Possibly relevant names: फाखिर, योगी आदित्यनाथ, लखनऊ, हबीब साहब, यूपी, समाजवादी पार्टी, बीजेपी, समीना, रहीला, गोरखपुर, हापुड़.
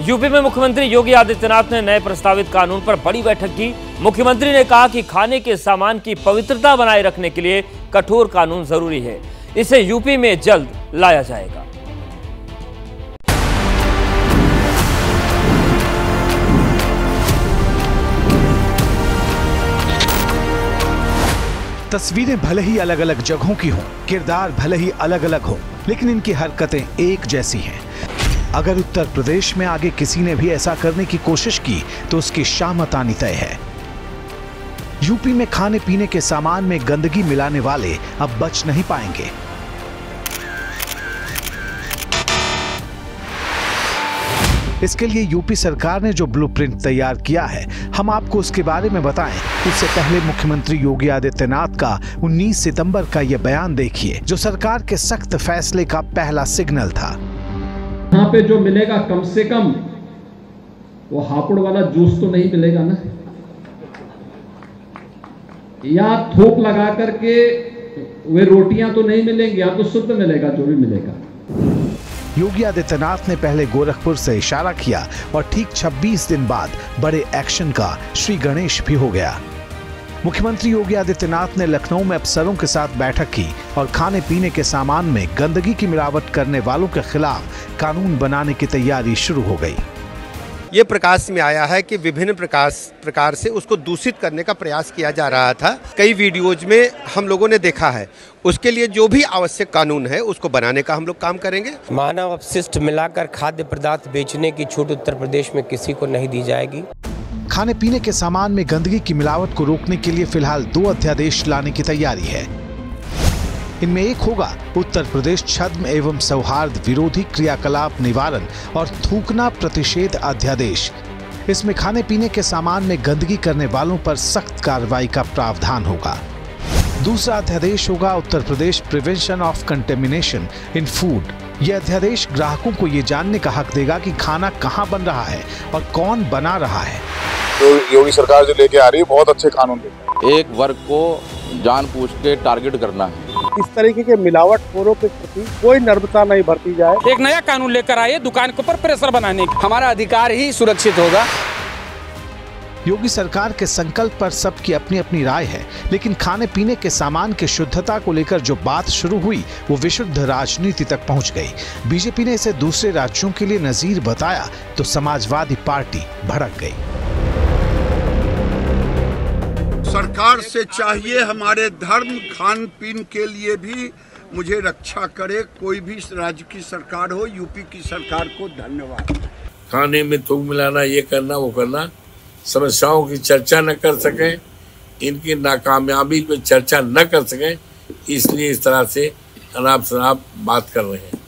यूपी में मुख्यमंत्री योगी आदित्यनाथ ने नए प्रस्तावित कानून पर बड़ी बैठक की। मुख्यमंत्री ने कहा कि खाने के सामान की पवित्रता बनाए रखने के लिए कठोर कानून जरूरी है। इसे यूपी में जल्द लाया जाएगा। तस्वीरें भले ही अलग अलग जगहों की हों, किरदार भले ही अलग अलग हों, लेकिन इनकी हरकतें एक जैसी हैं। अगर उत्तर प्रदेश में आगे किसी ने भी ऐसा करने की कोशिश की तो उसकी शामत आनी तय है। यूपी में खाने पीने के सामान में गंदगी मिलाने वाले अब बच नहीं पाएंगे। इसके लिए यूपी सरकार ने जो ब्लूप्रिंट तैयार किया है, हम आपको उसके बारे में बताएं उससे पहले मुख्यमंत्री योगी आदित्यनाथ का 19 सितंबर का यह बयान देखिए, जो सरकार के सख्त फैसले का पहला सिग्नल था। यहाँ पे जो मिलेगा कम से कम वो हापुड़ वाला जूस तो नहीं मिलेगा ना, या थोक लगा करके वे रोटियां तो नहीं मिलेंगी, या तो शुद्ध मिलेगा जो भी मिलेगा। योगी आदित्यनाथ ने पहले गोरखपुर से इशारा किया और ठीक 26 दिन बाद बड़े एक्शन का श्री गणेश भी हो गया। मुख्यमंत्री योगी आदित्यनाथ ने लखनऊ में अफसरों के साथ बैठक की और खाने पीने के सामान में गंदगी की मिलावट करने वालों के खिलाफ कानून बनाने की तैयारी शुरू हो गई। ये प्रकाश में आया है कि विभिन्न प्रकार से उसको दूषित करने का प्रयास किया जा रहा था। कई वीडियोज में हम लोगों ने देखा है। उसके लिए जो भी आवश्यक कानून है उसको बनाने का हम लोग काम करेंगे। मानव अपशिष्ट मिलाकर खाद्य पदार्थ बेचने की छूट उत्तर प्रदेश में किसी को नहीं दी जाएगी। खाने पीने के सामान में गंदगी की मिलावट को रोकने के लिए फिलहाल 2 अध्यादेश लाने की तैयारी है। इनमें एक होगा उत्तर प्रदेश छद्म एवं सौहार्द विरोधी क्रियाकलाप निवारण और थूकना प्रतिषेध अध्यादेश। इसमें खाने पीने के सामान में गंदगी करने वालों पर सख्त कार्रवाई का प्रावधान होगा। दूसरा अध्यादेश होगा Uttar Pradesh prevention of contamination in food. यह अध्यादेश ग्राहकों को ये जानने का हक देगा कि खाना कहाँ बन रहा है और कौन बना रहा है। तो योगी सरकार जो लेके आ रही है बहुत अच्छे कानून है। एक वर्ग को जानबूझ के टारगेट करना है। इस तरीके के मिलावटखोरों के प्रति कोई नर्मता नहीं बरती जाए। एक नया कानून लेकर आए दुकान के ऊपर प्रेशर बनाने का। हमारा अधिकार ही सुरक्षित होगा। योगी सरकार के संकल्प पर सबकी अपनी अपनी राय है, लेकिन खाने पीने के सामान की शुद्धता को लेकर जो बात शुरू हुई वो विशुद्ध राजनीति तक पहुंच गई। बीजेपी ने इसे दूसरे राज्यों के लिए नजीर बताया तो समाजवादी पार्टी भड़क गई। सरकार से चाहिए हमारे धर्म खान पीन के लिए भी मुझे रक्षा करे, कोई भी राज्य की सरकार हो। यूपी की सरकार को धन्यवाद। खाने में थूक मिलाना, ये करना, वो करना, समस्याओं की चर्चा न कर सके, इनकी नाकामयाबी पर चर्चा न कर सके, इसलिए इस तरह से अनाप शनाप बात कर रहे हैं।